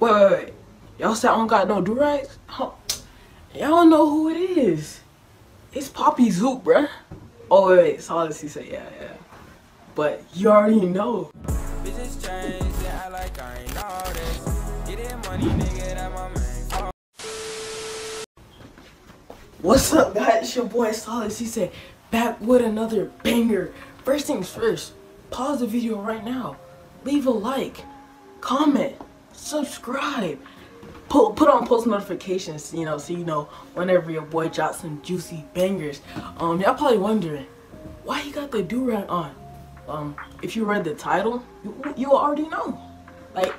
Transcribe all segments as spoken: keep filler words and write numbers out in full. Wait, wait, wait. Y'all say I don't got no Durags? Huh. Y'all don't know who it is. It's Papi Zuk, bruh. Oh, wait, wait. Solid Cissé, yeah, yeah. But you already know. Bitches change, yeah, I like I ain't all this. Get in money, nigga, that my man. What's up, guys? It's your boy Solid Cissé back with another banger. First things first, pause the video right now. Leave a like, comment, subscribe, put, put on post notifications, you know, so you know whenever your boy drops some juicy bangers. Um, y'all probably wondering why he got the durag on. Um, if you read the title, you, you already know. Like,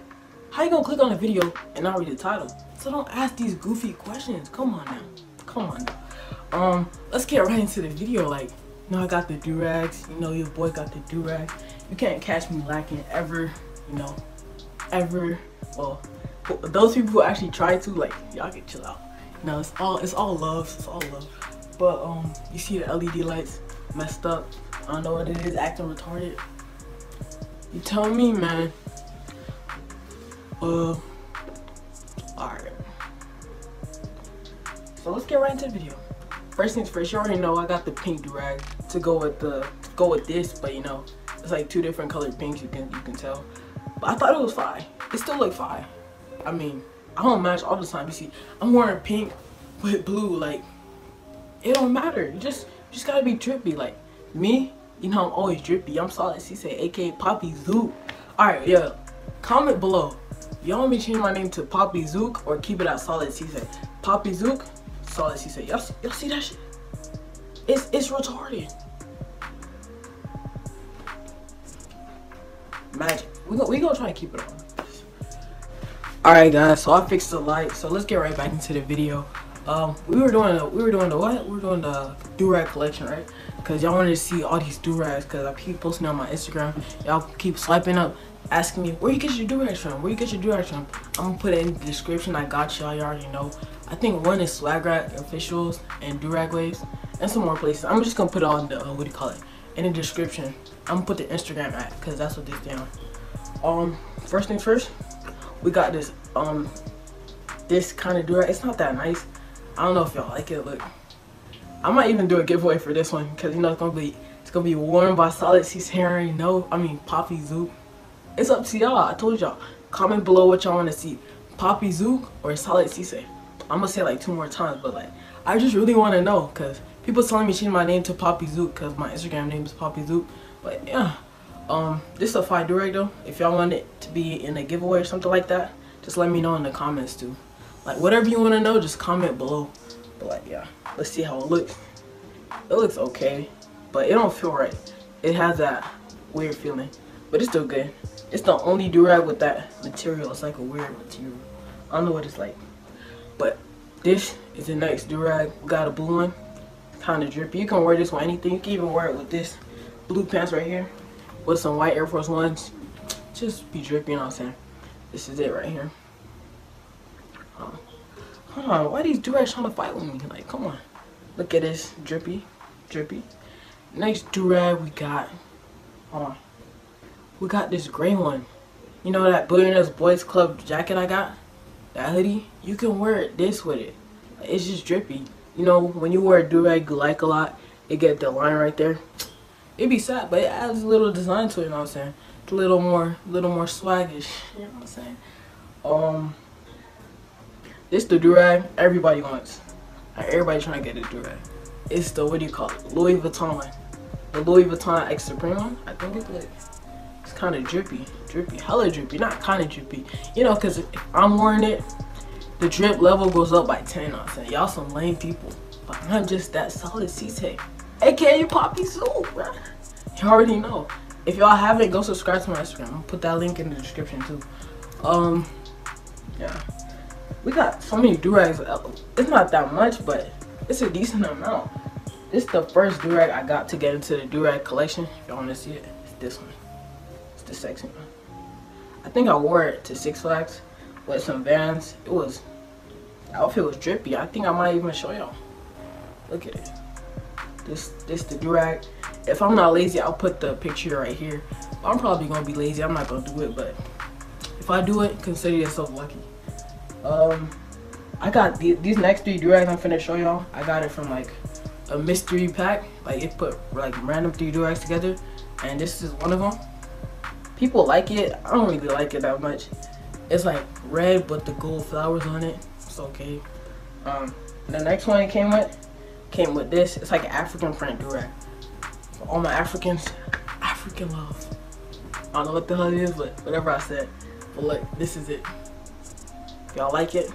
how you gonna click on a video and not read the title? So don't ask these goofy questions. Come on now, come on now. Um, let's get right into the video. Like, you know, I got the durags. You know, your boy got the durag. You can't catch me lacking ever. You know, ever. Well, those people who actually try to, like, y'all can chill out. You know, it's all it's all love. It's all love. But um, you see the L E D lights messed up. I don't know what it is. Acting retarded. You tell me, man. Uh, all right. So let's get right into the video. First things first, you already know I got the pink durag to go with the go with this, but you know, it's like two different colored pinks, you can you can tell. But I thought it was fine. It still looked fine. I mean, I don't match all the time. You see, I'm wearing pink with blue, like it don't matter. You just you just gotta be drippy. Like me, you know I'm always drippy. I'm Solid Cissé, aka Papi Zuk. Alright, yeah. Comment below. Y'all want me to change my name to Papi Zuk or keep it at Solid Cissé? Papi Zuk, Solid Cissé. Y'all y'all see that shit? It's it's retarded. Magic. We go we gonna try and keep it on. Alright guys, so I fixed the light, so let's get right back into the video. Um we were doing the we were doing the what? We were doing the durag collection, right? Cause y'all wanted to see all these durags, cause I keep posting on my Instagram. Y'all keep swiping up, asking me where you get your durags from, where you get your durags from. I'm gonna put it in the description. I got y'all, you already know. I think one is Swag Rag Officials and Durag Waves and some more places. I'm just gonna put it on the uh, what do you call it? In the description. I'm gonna put the Instagram at, cause that's what this down. Um, first things first, we got this um this kind of durag. It's not that nice. I don't know if y'all like it. Look, I might even do a giveaway for this one, cause you know it's gonna be it's gonna be worn by Solid Cissé. I already know. I mean Papi Zuk. It's up to y'all. I told y'all. Comment below what y'all wanna see, Papi Zuk or Solid Cissé. I'm gonna say like two more times, but like I just really want to know, cause people telling me change my name to Papi Zuk, cause my Instagram name is Papi Zuk. But yeah, um, this is a fire durag though. If y'all want it to be in a giveaway or something like that, just let me know in the comments too. Like whatever you want to know, just comment below. But like yeah, let's see how it looks. It looks okay, but it don't feel right. It has that weird feeling, but it's still good. It's the only durag with that material. It's like a weird material. I don't know what it's like. But this is the next durag. We got a blue one, kind of drippy. You can wear this with anything. You can even wear it with this blue pants right here, with some white Air Force Ones. Just be drippy, you know what I'm saying? This is it right here. Huh. Hold on, why are these durags trying to fight with me? Like, come on. Look at this, drippy, drippy. Next durag we got. Hold on. We got this gray one. You know that Billionaire's Boys Club jacket I got? That hoodie, you can wear it this with it. It's just drippy. You know, when you wear a durag you like a lot, it get the line right there. It be sad, but it adds a little design to it, you know what I'm saying? It's a little more, little more swaggish, you know what I'm saying? Um, this the durag everybody wants. Everybody trying to get a durag. It's the, what do you call it? Louis Vuitton. The Louis Vuitton X Supreme one, I think it's like, it's kind of drippy. Drippy, hella drippy, not kind of drippy, you know, because if I'm wearing it, the drip level goes up by ten. I'm saying y'all some lame people, but I'm just that Solid Cissé, aka Papi Zuk, bruh. You already know. If y'all haven't, go subscribe to my Instagram. I'm gonna put that link in the description too. Um, yeah, we got so many durags. It's not that much, but it's a decent amount. This is the first durag I got to get into the durag collection. If y'all want to see it, it's this one. It's the sexy one. I think I wore it to Six Flags with some Vans. It was, the outfit was drippy. I think I might even show y'all. Look at it. This, this the durag. If I'm not lazy, I'll put the picture right here. I'm probably gonna be lazy. I'm not gonna do it, but If I do it, consider yourself lucky. Um, I got the, these next three durags I'm finna show y'all. I got it from like a mystery pack. Like it put like random three durags together, and this is one of them. People like it. I don't really like it that much. It's like red, but the gold flowers on it. It's okay. Um, the next one it came with came with this. It's like an African print durag. For all my Africans, African love. I don't know what the hell it is, but whatever I said. But look, this is it. If y'all like it,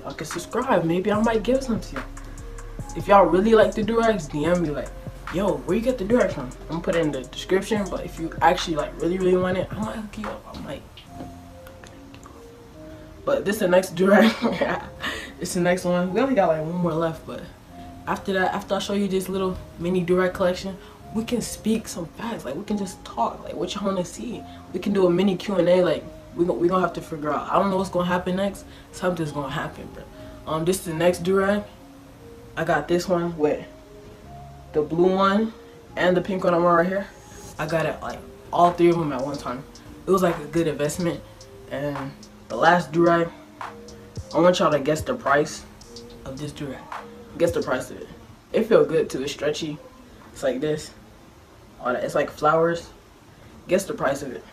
y'all can subscribe. Maybe I might give some to y'all. If y'all really like the durags, D M me like, yo, where you get the durag from? I'm gonna put it in the description, but if you actually like really, really want it, I might hook you up. I might. But this is the next durag. It's the next one. We only got like one more left, but after that, after I show you this little mini durag collection, we can speak some facts. Like we can just talk. Like what y'all wanna see? We can do a mini Q and A. Like we gon we gonna have to figure out. I don't know what's gonna happen next. Something's gonna happen, bro. Um, this is the next durag. I got this one with the blue one and the pink one I'm wearing right here. I got it like all three of them at one time. It was like a good investment. And the last durag, I want y'all to guess the price of this durag. Guess the price of it. It feels good too. It's stretchy. It's like this. All that. It's like flowers. Guess the price of it.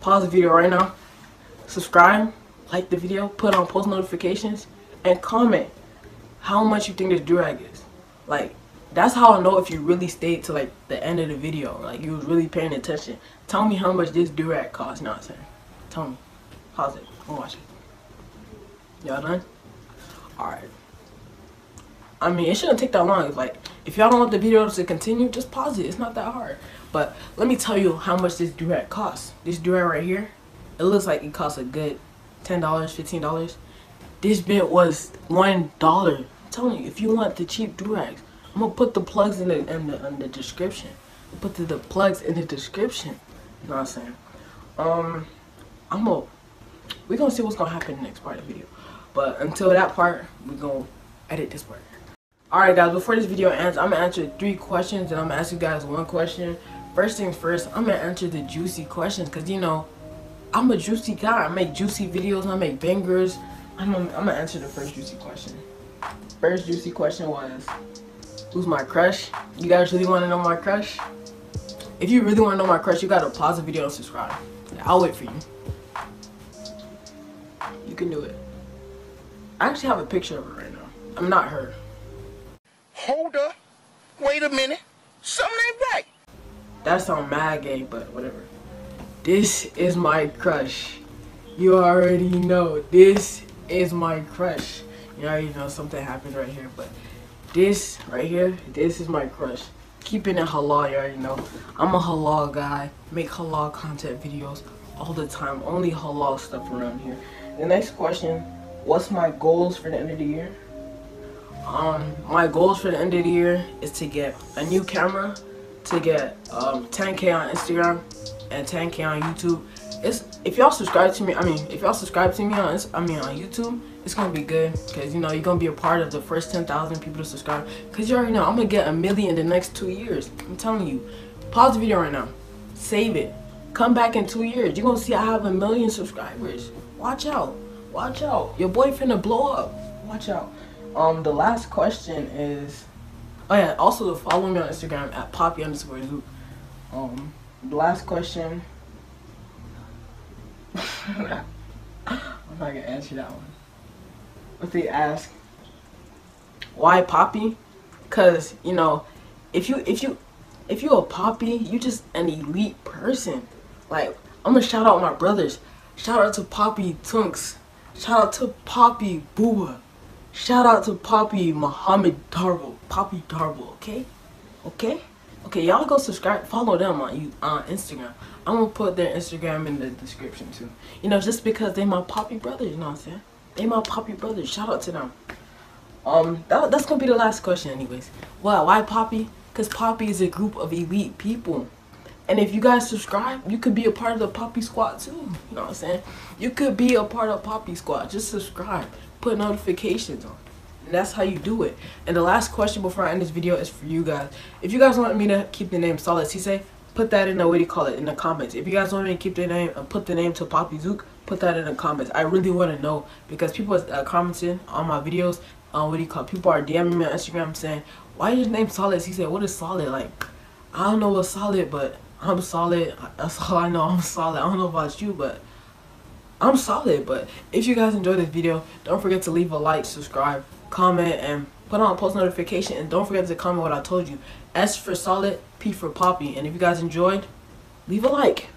Pause the video right now. Subscribe, like the video, put on post notifications, and comment how much you think this durag is. Like that's how I know if you really stayed to like the end of the video. Like you was really paying attention. Tell me how much this durag costs. No, I'm saying. Tell me. Pause it. I'm watching. Y'all done? Alright. I mean, it shouldn't take that long. If, like, if y'all don't want the video to continue, just pause it. It's not that hard. But let me tell you how much this durag costs. This durag right here, it looks like it costs a good ten dollars, fifteen dollars. This bit was one dollar. I'm telling you, if you want the cheap durags, I'm going to put the plugs in the, in the, in the description. I'll put the, the plugs in the description. You know what I'm saying? Um, I'm going to... We're going to see what's going to happen in the next part of the video. But until that part, we're going to edit this part. Alright guys, before this video ends, I'm going to answer three questions and I'm going to ask you guys one question. First thing first, I'm going to answer the juicy questions because, you know, I'm a juicy guy. I make juicy videos. I make bangers. I'm going to answer the first juicy question. First juicy question was, who's my crush? You guys really want to know my crush? If you really want to know my crush, you got to pause the video and subscribe. I'll wait for you. You can do it. I actually have a picture of her right now. I'm not her. Hold up. Wait a minute. Something ain't right. That sound mad gay, but whatever. This is my crush. You already know. This is my crush. You already know something happened right here, but this right here, this is my crush. Keeping it halal, you already know. I'm a halal guy. Make halal content videos all the time. Only halal stuff around here. The next question, what's my goals for the end of the year? Um, my goals for the end of the year is to get a new camera, to get um, ten K on Instagram, and ten K on YouTube. It's if y'all subscribe to me. I mean, if y'all subscribe to me on, I mean on YouTube, it's gonna be good because you know you're gonna be a part of the first ten thousand people to subscribe. Cause you already know I'm gonna get a million in the next two years. I'm telling you. Pause the video right now. Save it. Come back in two years. You're gonna see I have a million subscribers. Watch out. Watch out. Your boy finna blow up. Watch out. Um, the last question is... Oh yeah, also follow me on Instagram at Papi underscore Zuk. Um, the last question... I'm not gonna answer that one. If they ask, why Papi? Cause, you know, if you, if you, if you a Papi, you just an elite person. Like, I'm gonna shout out my brothers. Shout out to Papi Tunks. Shout out to Papi Booba. Shout out to Papi Muhammad Darbo. Papi Darbo, okay? Okay? Okay, y'all go subscribe. Follow them on you on Instagram. I'm going to put their Instagram in the description too. You know, just because they my Papi brothers, you know what I'm saying? They my Papi brothers. Shout out to them. Um, that, That's going to be the last question anyways. Why? Why Papi? Because Papi is a group of elite people. And if you guys subscribe, you could be a part of the Papi squad too. You know what I'm saying? You could be a part of Papi squad. Just subscribe. Put notifications on. And that's how you do it. And the last question before I end this video is for you guys. If you guys want me to keep the name Solid Cissé, put that in the, what do you call it, in the comments. If you guys want me to keep the name and put the name to Papi Zuk, put that in the comments. I really want to know, because people are uh, commenting on my videos. Um, what do you call it? People are DMing me on Instagram saying, why is your name Solid? He said, what is Solid? Like, I don't know what's Solid, but I'm solid. That's all I know. I'm solid. I don't know about you, but I'm solid. But if you guys enjoyed this video, don't forget to leave a like, subscribe, comment, and put on a post notification. And don't forget to comment what I told you. S for Solid, P for Papi. And if you guys enjoyed, leave a like.